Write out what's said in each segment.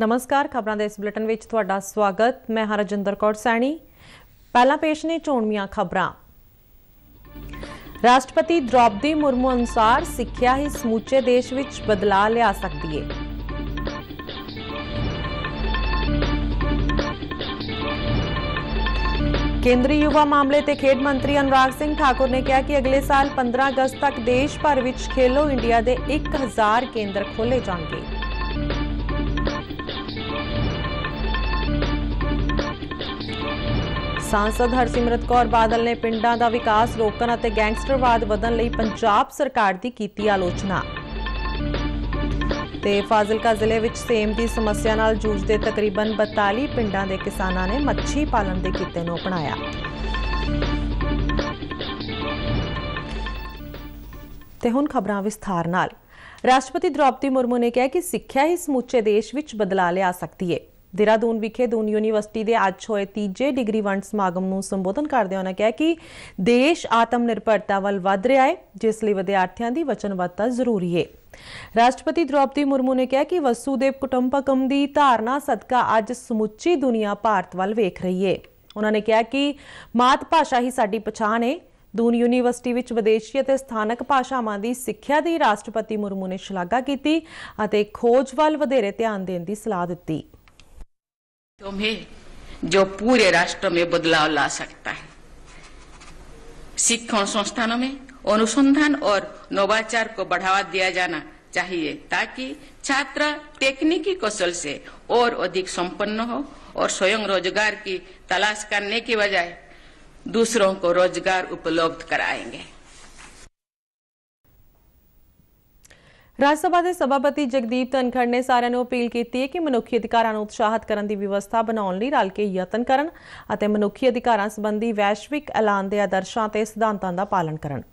नमस्कार, खबरों के इस बुलेटिन विच तुहाडा स्वागत। मैं हरजिंदर कौर सैनी। पहला पेश ने चोणवीआं खबरां। राष्ट्रपति द्रौपदी मुर्मू अनुसार सिक्ख्या ही समूचे देश विच बदलाव लिया सकती है। केंद्रीय युवा मामले ते खेड मंत्री अनुराग सिंह ठाकुर ने कहा कि अगले साल 15 अगस्त तक देश भर में खेलो इंडिया के 1000 केंद्र खोले जाएंगे। सांसद हरसिमरत कौर बादल ने पिंडा का विकास रोकण और गैंगस्टरवाद वधन लई पंजाब सरकार की की आलोचना। ते फाजिलका जिले में सेम की समस्या नाल जूझते तकरीबन 42 पिंडां दे किसानां ने मच्छी पालन के किते नूं अपनाया। ते हुण खबरां विस्तार नाल। राष्ट्रपति द्रौपदी मुर्मू ने कहा कि सिक्ख्या ही समूचे देश विच बदलाव लिया सकती है। देहरादून विखे त्रिभुवन यूनीवर्सिटी के अज होए 3जे डिग्री वंड समागम में संबोधन करते उन्होंने कहा कि देश आत्मनिर्भरता वाल वध रहा है, जिसलिए विद्यार्थियों की वचनबद्धता जरूरी है। राष्ट्रपति द्रौपदी मुर्मू ने कहा कि वसुदेव कुटुंबकम की धारणा सदका अज समुची दुनिया भारत वाल वेख रही है। उन्होंने कहा कि मात भाषा ही साडी पछाण है। दून यूनीवर्सिटी विच विदेशी ते स्थानक भाषावां की सिक्ख्या की राष्ट्रपति मुर्मू ने शलाघा की और खोज वाल वधेरे ध्यान देने की सलाह दी। जो पूरे राष्ट्र में बदलाव ला सकता है। शिक्षण संस्थानों में अनुसंधान और नवाचार को बढ़ावा दिया जाना चाहिए ताकि छात्र तकनीकी कौशल से और अधिक संपन्न हो और स्वयं रोजगार की तलाश करने की बजाय दूसरों को रोजगार उपलब्ध कराएंगे। राज्यसभा के सभापति जगदीप धनखड़ ने सारे अपील की है कि मनुखी अधिकारों को उत्साहित करने की व्यवस्था बनाने लिए रल के यत्न करन अते मनुखी अधिकारों संबंधी वैश्विक ऐलान के आदर्शों ते सिद्धांतों का पालन करन।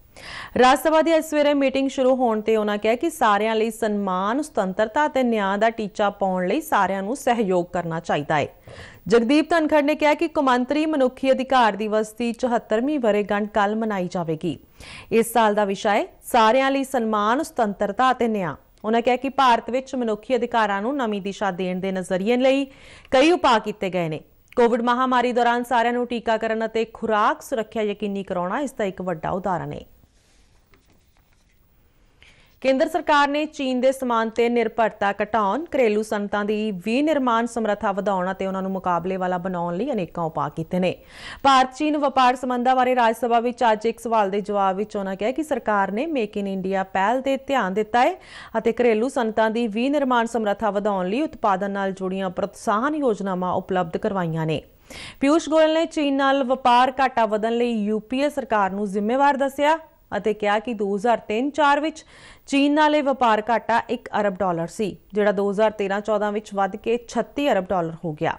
राज्यसभा की इस सवेरे मीटिंग शुरू होने ते उन्होंने कहा कि सारियां लई सन्मान, सुतंत्रता ते न्याय का टीचा पाउण लई सारियां नूं सहयोग करना चाहीदा है। जगदीप धनखड़ ने कहा कि कौमांतरी मनुखी अधिकार दिवस की 74वीं वरेगंढ कल मनाई जाएगी। इस साल का विषय है सारियां लई सन्मान, सुतंत्रता ते न्याय। उन्होंने कहा कि भारत विच मनुखी अधिकारां नूं नवीं दिशा देण दे नज़रिए लई कई उपाय कीते गए ने। कोविड महामारी दौरान सारियां नूं टीकाकरण अते खुराक सुरक्षा यकीनी कराउणा इसदा एक वड्डा उदाहरण है। केंद्र सरकार ने चीन के समान से निर्भरता घटाउण, घरेलू सनतां दी विनिर्माण समर्था वधाउण ते उन्हां नूं मुकाबले वाला बनाउण लई अनेक उपाय कीते ने। भारत चीन व्यापार संबंधां बारे राज्य सभा विच अज एक सवाल के जवाब में उन्होंने कहा कि सरकार ने मेक इन इंडिया पहल ते ध्यान दिता है अते घरेलू सनतां दी विनिर्माण समर्था वधाउण लई उत्पादन नाल जुड़ियां प्रोत्साहन योजनावां उपलब्ध करवाईयां ने। पियूष गोयल ने चीन नाल व्यापार घाटा वधण लई यूपीए सरकार नूं जिम्मेवार दस्सिया ਅਤੇ ਕਿਹਾ ਕਿ 2003-04 ਵਿੱਚ ਚੀਨ ਨਾਲ ਇਹ ਵਪਾਰ ਘਾਟਾ $1 ਅਰਬ ਸੀ, ਜਿਹੜਾ 2013-14 ਵਿੱਚ ਵੱਧ ਕੇ $36 ਅਰਬ ਹੋ ਗਿਆ।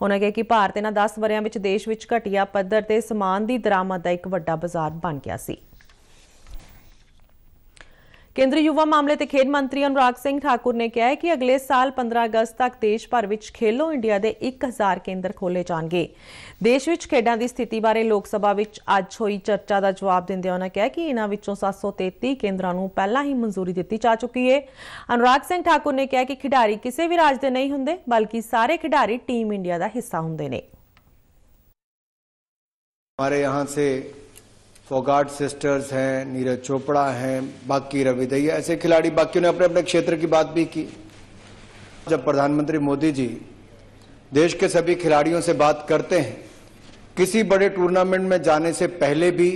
ਉਹਨਾਂ ਕਿਹਾ ਕਿ ਭਾਰਤ ਇਹਨਾਂ 10 ਵਰਿਆਂ ਵਿੱਚ ਦੇਸ਼ ਵਿੱਚ ਘਟੀਆ ਪੱਧਰ ਤੇ ਸਮਾਨ ਦੀ ਦਰਾਮਦ ਦਾ ਇੱਕ ਵੱਡਾ ਬਾਜ਼ਾਰ ਬਣ ਗਿਆ ਸੀ। केंद्रीय युवा मामले ते खेल मंत्री अनुराग सिंह ठाकुर ने कहा है कि अगले साल 15 अगस्त तक देश भर में खेलो इंडिया के 1000 केंद्र खोले जाएंगे। देश में खेडों की स्थिति बारे लोक सभा में आज हुई चर्चा का जवाब देते उन्होंने कहा कि इन्हां विचों 733 केंद्रों को पहला ही मंजूरी दी जा चुकी है। अनुराग सिंह ठाकुर ने कहा कि खिडारी किसी भी राज्य के नहीं होंगे, बल्कि सारे खिडारी टीम इंडिया का हिस्सा होंगे ने। हमारे यहाँ से फोगाट सिस्टर्स हैं, नीरज चोपड़ा हैं, बाकी रवि दहिया, ऐसे खिलाड़ी बाकियों ने अपने अपने क्षेत्र की बात भी की। जब प्रधानमंत्री मोदी जी देश के सभी खिलाड़ियों से बात करते हैं, किसी बड़े टूर्नामेंट में जाने से पहले भी,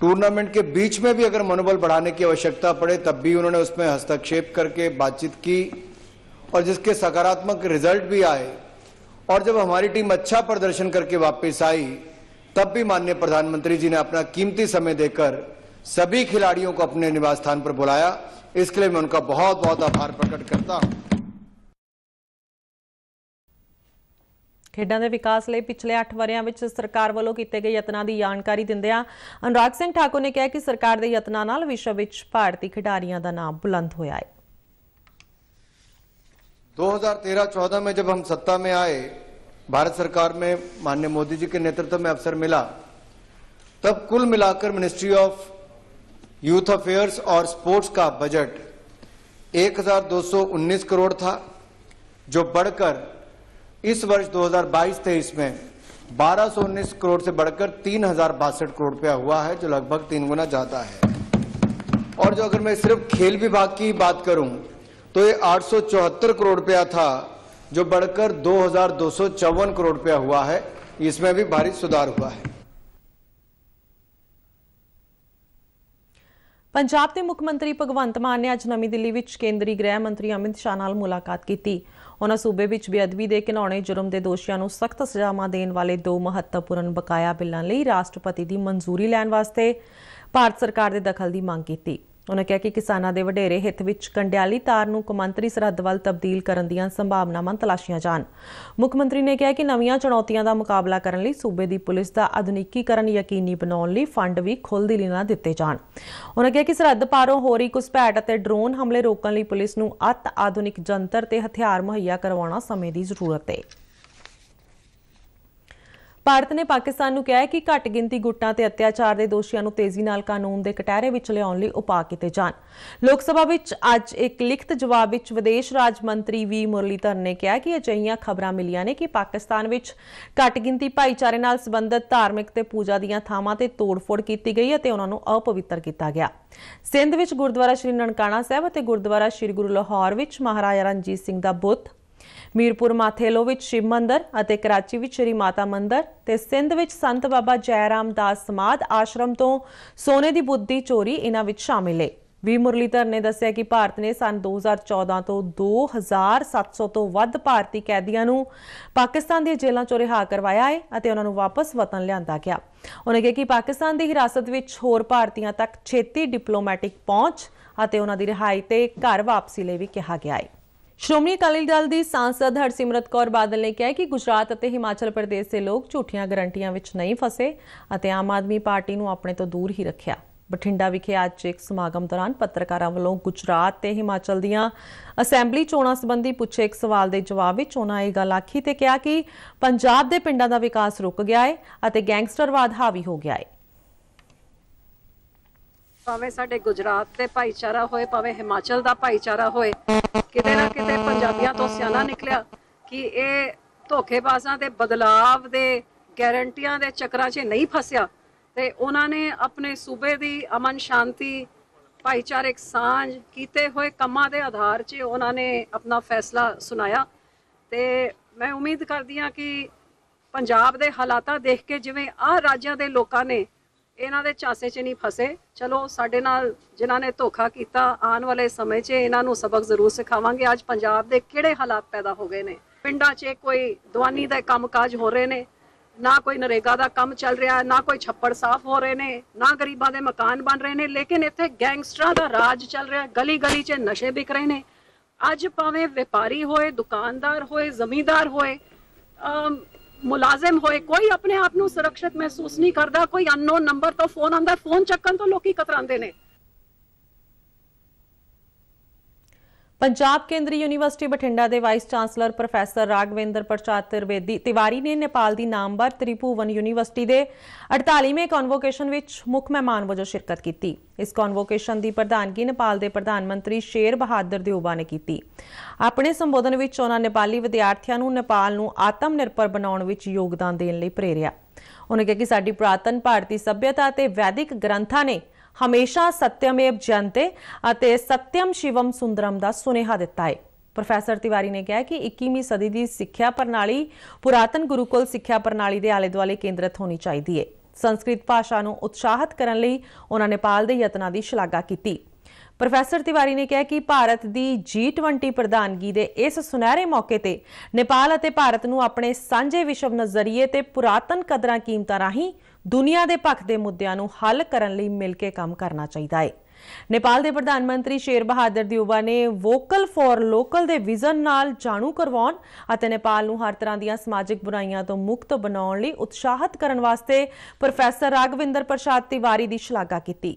टूर्नामेंट के बीच में भी अगर मनोबल बढ़ाने की आवश्यकता पड़े तब भी उन्होंने उसमें हस्तक्षेप करके बातचीत की और जिसके सकारात्मक रिजल्ट भी आए। और जब हमारी टीम अच्छा प्रदर्शन करके वापस आई तब भी माननीय प्रधानमंत्री जी ने अपना कीमती समय देकर सभी खिलाड़ियों को अपने निवास स्थान पर बुलाया। इसके लिए मैं उनका बहुत बहुत आभार प्रकट करता हूं। खेडों के विकास लिए पिछले 8 वरियां विच सरकार वालों किए गए यत्नां की जानकारी दिंदियां अनुराग सिंह ठाकुर ने कहा कि सरकार के यत्नां नाल विश्व विच भारतीय खिडारियां का नाम बुलंद होया है। 2013-14 में जब हम सत्ता में आए, भारत सरकार में माननीय मोदी जी के नेतृत्व में अवसर मिला, तब कुल मिलाकर मिनिस्ट्री ऑफ यूथ अफेयर्स और स्पोर्ट्स का बजट 1219 करोड़ था। जो बढ़कर इस वर्ष 2022-23 में 1219 करोड़ से बढ़कर 30,062 करोड़ रुपया हुआ है, जो लगभग 3 गुना ज्यादा है। और जो अगर मैं सिर्फ खेल विभाग की बात करूं तो ये 874 करोड़ रुपया था, जो बढ़कर 2,254 करोड़ रुपया हुआ है। इसमें भी भारी सुधार हुआ है। पंजाब के मुख्यमंत्री भगवंत मान ने अज नवी दिल्ली विच केंद्रीय गृह मंत्री अमित शाह नाल मुलाकात की। उन्होंने सूबे विच बेअदबी के घिनौने जुर्म के दोषियों को सख्त सजावां देने वाले 2 महत्वपूर्ण बकाया बिलों लई राष्ट्रपति की मंजूरी लैण वास्ते भारत सरकार के दखल की मांग की। उन्होंने कहा कि किसानों के वडेरे हित विच कंडियाली तार नूं कौमांतरी सरहद वल तब्दील करन दीआं संभावनावां तलाशियां जाण। मुख्यमंत्री ने कहा कि नवीं चुनौतियों का मुकाबला करन लई सूबे की पुलिस का आधुनिकीकरण यकीनी बनाउण लई फंड भी खुल दिली नाल दित्ते जाण। उन्होंने कहा कि सरहद पारों हो रही घुसपैठ अते ड्रोन हमले रोकण लई पुलिस नूं अत आधुनिक जंतर ते हथियार मुहैया करवाउणा समय की जरूरत है। भारत ने पाकिस्तान को कहा है कि घट गिनती गुटां ते अत्याचार के दोषियों को तेजी नाल कानून के कटहरे विच लिआउण लई उपा कीते जाण। लोक सभा विच अज एक लिखित जवाब विच विदेश राज मंत्री वी मुरलीधर ने कहा कि अजिहियां खबरां मिलियां ने कि पाकिस्तान विच घट गिनती भाईचारे नाल संबंधित धार्मिक ते पूजा दीआं थावां ते तोड़फोड़ कीती गई है ते उहनां नूं अपवित्र किया गया। सिंध विच गुरुद्वारा श्री ननकाणा साहिब ते गुरुद्वारा श्री गुरु लाहौर विच महाराजा रणजीत सिंह दा बुत, मीरपुर माथेलो विच शिव मंदिर अते कराची विच श्री माता मंदिर ते सिंध विच संत बाबा जयराम दास समाध आश्रम तो सोने की बुद्धि चोरी इन्हां विच शामिल है। वी मुरलीधर ने दस्सिया कि भारत ने सन 2014 तो 2,700 तो वध भारती कैदियों नूं पाकिस्तान दी जेलों चों रिहा करवाया है अते उन्हां नूं वापस वतन लिआंदा गया। उन्होंने कहा कि पाकिस्तान की हिरासत विच होर भारतीयों तक छेती डिप्लोमैटिक पहुँच अते उन्हां दी रिहाई ते घर वापसी लई भी कहा गया है। श्रोमणी अकाली दल की सांसद हरसिमरत कौर बादल ने कहा कि गुजरात और हिमाचल प्रदेश के लोग झूठियां गारंटियां विच नहीं फसे और आम आदमी पार्टी को अपने तो दूर ही रखा। बठिंडा विखे अज एक समागम दौरान पत्रकारों वालों गुजरात ते हिमाचल दीआं असैंबली चोणां संबंधी पूछे एक सवाल के जवाब में उन्होंने यह गल आखी ते कहा कि पंजाब के पिंडां दा विकास रुक गया है और गैंगस्टरवाद हावी हो गया है। ਭਾਵੇਂ ਸਾਡੇ ਗੁਜਰਾਤ ਦੇ ਭਾਈਚਾਰਾ ਹੋਏ ਭਾਵੇਂ ਹਿਮਾਚਲ ਦਾ ਭਾਈਚਾਰਾ ਹੋਏ ਕਿਤੇ ਨਾ ਕਿਤੇ ਪੰਜਾਬੀਆਂ ਤੋਂ ਸਿਆਣਾ ਨਿਕਲਿਆ ਕਿ ਇਹ ਧੋਖੇਬਾਜ਼ਾਂ ਦੇ ਬਦਲਾਵ ਦੇ ਗਾਰੰਟੀਆਂ ਦੇ ਚੱਕਰਾਂ 'ਚ ਨਹੀਂ ਫਸਿਆ ਤੇ ਉਹਨਾਂ ਨੇ ਆਪਣੇ ਸੂਬੇ ਦੀ ਅਮਨ ਸ਼ਾਂਤੀ ਭਾਈਚਾਰਕ ਸਾਂਝ ਕੀਤੇ ਹੋਏ ਕੰਮਾਂ ਦੇ ਆਧਾਰ 'ਚ ਉਹਨਾਂ ਨੇ ਆਪਣਾ ਫੈਸਲਾ ਸੁਣਾਇਆ ਤੇ ਮੈਂ ਉਮੀਦ ਕਰਦੀ ਹਾਂ ਕਿ ਪੰਜਾਬ ਦੇ ਹਾਲਾਤਾਂ ਦੇਖ ਕੇ ਜਿਵੇਂ ਆਹ ਰਾਜਾਂ ਦੇ ਲੋਕਾਂ ਨੇ ਇਹਨਾਂ ਦੇ ਚਾਸੇ 'ਚ ਨਹੀਂ ਫਸੇ। चलो साडे नाल जिन्हां ने धोखा किया आने वाले समय च इन्हां नूं सबक जरूर सिखावांगे। अज पंजाब दे किहड़े हालात पैदा हो गए ने, पिंडां च कोई दवानी दा काम काज हो रहे ने, ना कोई नरेगा दा काम चल रहा है, ना कोई छप्पड़ साफ हो रहे ने, ना गरीबां दे मकान बन रहे ने, लेकिन इत्थे गैंगस्टरां दा राज चल रहा है। गली गली च नशे बिक रहे ने। अज भावें व्यापारी होए, दुकानदार होए, जमींदार होए, मुलाजिम होए, कोई अपने आप नूं सुरक्षित महसूस नहीं करता। कोई अननोन नंबर तो फोन आंदा, फोन चक्कन तो लोकी कतरांदे ने। पंजाब केंद्रीय यूनीवर्सिटी बठिंडा के vice chancellor professor Raghavendra Prasad Tiwari ने नेपाल की नामवर त्रिभुवन यूनीवर्सिटी के 48वें कॉन्वोकेशन विच मुख मेहमान वजों शिरकत की। इस कॉन्वोकेशन की प्रधानगी नेपाल के प्रधानमंत्री शेर बहादुर देउबा ने की। अपने संबोधन विच उन्होंने नेपाली विद्यार्थियों नूं नेपाल नूं आत्म निर्भर बनाने विच योगदान देने लई प्रेरिया। उन्होंने कहा कि साडी पुरातन भारतीय सभ्यता ते वैदिक ग्रंथां ने हमेशा सत्यमेव जयते अते सत्यम शिवम सुंदरम का सुनेहा दिता है। प्रोफैसर तिवारी ने कहा कि 21वीं सदी की सिक्ख्या प्रणाली पुरातन गुरुकुल सिक्ख्या प्रणाली के आले दुआले केंद्रित होनी चाहिए है। संस्कृत भाषा को उत्साहित करने लई उन्होंने नेपाल के यत्नां की शलाघा की। प्रोफैसर तिवारी ने कहा कि भारत की G20 प्रधानगी के इस सुनहरे मौके पर नेपाल अते भारत को अपने सांझे विश्व नजरिए ते पुरातन कदरां कीमतां राहीं दुनिया के पक्ष के मुद्दों को हल करने लिए मिल के काम करना चाहिए है। नेपाल के प्रधानमंत्री शेर बहादुर देउबा ने वोकल फॉर लोकल के विजन नाल जाणू करवाउण अते नेपाल नूं हर तरह दीआं समाजिक बुराइयां तो मुक्त बनाउण लई उत्साहित करन वास्ते प्रोफैसर राघवेंद्र प्रसाद तिवारी की शलाघा की।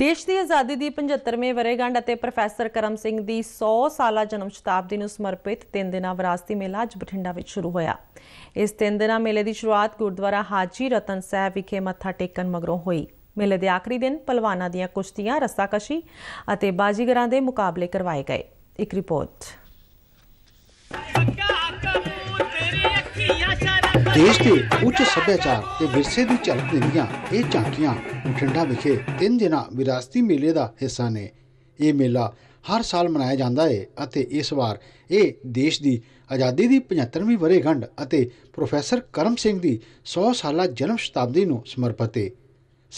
देश की आज़ादी की 75वें वरेगंढ अते प्रोफैसर करम सिंह की 100 साला जन्म शताब्दी को समर्पित 3 दिन विरासती मेला अज बठिंडा में शुरू होया। इस 3 दिन मेले की शुरुआत गुरुद्वारा हाजी रतन साहब विखे मत्था टेकन मगरों हुई। मेले के आखिरी दिन पलवाना दियां कुश्तियां, रस्साकशी अते बाजीगरां दे मुकाबले करवाए गए। एक रिपोर्ट। देश के उच्च सभ्याचार ते विरसे की झलक देंदियां यह झांकियां बठिंडा विखे 3 दिन विरासती मेले का हिस्सा ने। यह मेला हर साल मनाया जाता है और इस बार ये देश की आज़ादी की 75वीं वरेगंढ और प्रोफैसर करम सिंह की 100 साला जन्म शताब्दी को समर्पित है।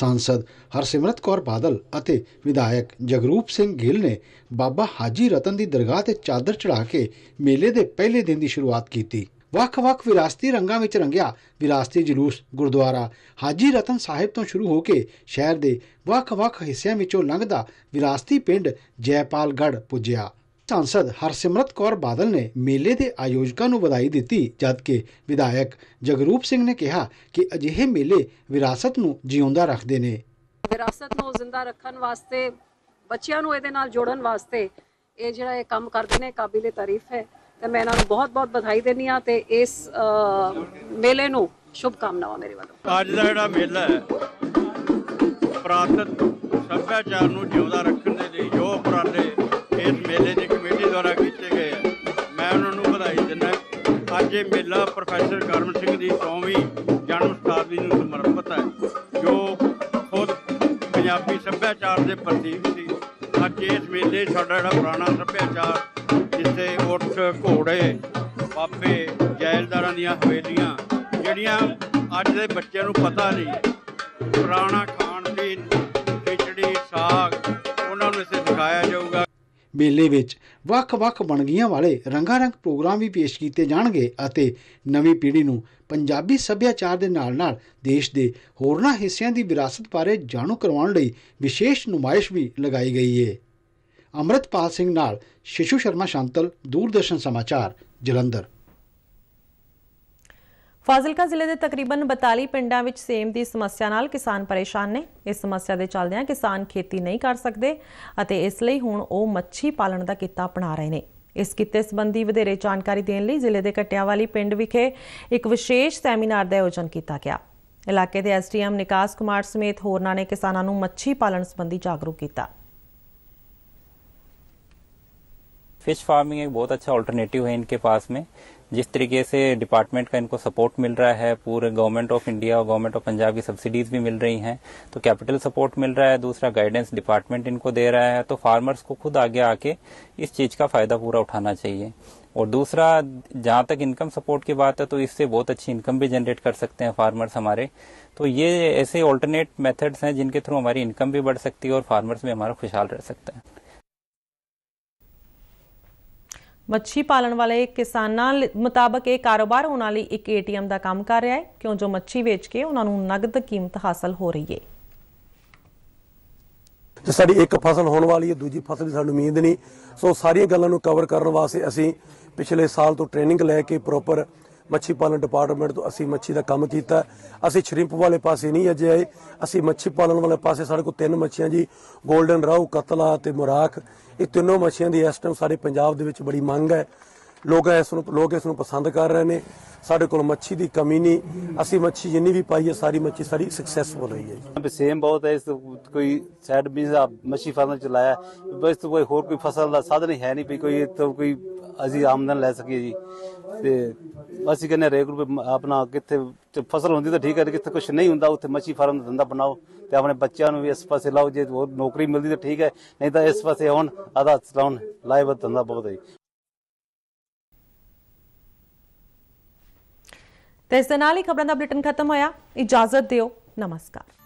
सांसद हरसिमरत कौर बादल और विधायक जगरूप सिंह गिल ने बाबा हाजी रतन की दरगाह से चादर चढ़ा के मेले के पहले दिन की शुरुआत की। ਵੱਖ-ਵੱਖ ਵਿਰਾਸਤੀ रंगों में रंगिया विरासती जलूस गुरुद्वारा हाजी रतन साहिब तो शुरू होकर शहर के ਵੱਖ-ਵੱਖ हिस्सों ਵਿੱਚੋਂ ਲੰਘਦਾ विरासती पिंड जयपालगढ़ पुजया। सांसद हरसिमरत कौर बादल ने मेले के आयोजकों को बधाई दी, जबकि विधायक जगरूप सिंह ने कहा कि अजिहे मेले विरासत को जिंदा रखते हैं। विरासत को जिंदा रखने वास्ते बच्चों को इसदे नाल जोड़न वास्ते ये जिहड़ा ये काम करते हैं काबिले तारीफ है। तो मैं इन्होंने बहुत बधाई देनी हाँ। तो इस मेले को शुभकामनावां मेरे वालों। आज का जिहड़ा मेला है विरासत सभ्याचार को जिंदा रखने के लिए जो उपराले इस मेले की कमेटी द्वारा किए गए हैं, मैं उन्होंने बधाई देना। अज ये मेला प्रोफैसर करम सिंह की 100वीं जन्म शताब्दी को समर्पित है, जो खुद पंजाबी सभ्याचार के प्रतीक सी। अज इस मेले साडा जिहड़ा पुराना सभ्याचार जिसे उठ घोड़े बापे जायलदारा दियां हवेलियां जिहड़ियां अज के बच्चों नूं पता नहीं, पुराना खाण पीन खिचड़ी साग उन्हां नूं इसे दिखाया जाऊगा। मेले विच वख-वख वणगियां वाले रंगारंग प्रोग्राम भी पेश किए जाणगे अते नवीं पीढ़ी नूं पंजाबी सभ्याचार दे नाल-नाल देश दे होरना हिस्सियां दी विरासत बारे जाणू करवाउण लई विशेष नुमाइश भी लगाई गई है। अमृतपाल सिंह नाल शिशु शर्मा शांतल, दूरदर्शन समाचार, जलंधर। फाजिलका जिले के तकरीबन 42 पिंडों में सेम की समस्या नाल किसान परेशान ने। इस समस्या के चलदे किसान खेती नहीं कर सकते अते इसलिए हुण वो मच्छी पालन का किता अपना रहे हैं। इस किते संबंधी वधेरे जानकारी देने लिए जिले के कटियावाली पिंड विखे एक विशेष सैमीनार का आयोजन किया गया। इलाके के SDM निकास कुमार समेत होरना ने किसानों को मच्छी पालन संबंधी जागरूक किया। फिश फार्मिंग एक बहुत अच्छा ऑल्टरनेटिव है इनके पास में। जिस तरीके से डिपार्टमेंट का इनको सपोर्ट मिल रहा है, पूरे गवर्नमेंट ऑफ इंडिया और गवर्नमेंट ऑफ पंजाब की सब्सिडीज भी मिल रही हैं, तो कैपिटल सपोर्ट मिल रहा है। दूसरा गाइडेंस डिपार्टमेंट इनको दे रहा है, तो फार्मर्स को खुद आगे आके इस चीज़ का फायदा पूरा उठाना चाहिए। और दूसरा, जहाँ तक इनकम सपोर्ट की बात है, तो इससे बहुत अच्छी इनकम भी जनरेट कर सकते हैं फार्मर्स हमारे। तो ये ऐसे ऑल्टरनेट मेथड्स हैं जिनके थ्रू हमारी इनकम भी बढ़ सकती है और फार्मर्स भी हमारा खुशहाल रह सकता है। मच्छी पालन वाले किसानां मुताबक ये कारोबार उन्हां लई एक ATM का काम कर रहा है, क्यों जो मच्छी बेच के उन्हां नूं नगद कीमत हासिल हो रही है। जो साडी एक फसल होने वाली है, दूजी फसल की सानूं उम्मीद नहीं। सो सारी गल्लां नूं कवर करने वास्ते असीं पिछले साल तो ट्रेनिंग लैके प्रॉपर मच्छी पालन डिपार्टमेंट तो असी मच्छी का काम किया। असी श्रिंप वाले पास नहीं अजे आए, असी मच्छी पालन वाले पास। साढ़े को 3 मच्छियाँ जी, गोल्डन राहू, कतला ते मुराख, ये तीनों मच्छियाँ की इस टाइम सारे पंजाब दे विच बड़ी मंग है। लोग इसनूं पसंद कर रहे हैं। साढ़े को मच्छी की कमी नहीं, असी मच्छी जिनी भी पाई है सारी मच्छी सारी सक्सैसफुल रही है। सेम बहुत है, कोई साइड बिजनेस मच्छी फार्म चलाया बस, तो कोई होर कोई फसल का साधन है नहीं भी कोई, तो कोई असी आमदन लै सकी जी। बस कहने अपना कितने फसल होंगी तो ठीक है, कितने कुछ नहीं होंगे उत्थे मच्छी फार्म का धंधा बनाओ तो अपने बच्चों भी इस पासे लाओ। जे होर नौकरी मिलती तो ठीक है, नहीं तो इस पासे आन आधा चलाउन लाइव धंधा बहुत है। तो इस खबरों का बुलेटिन खत्म होया। इजाजत दियो, नमस्कार।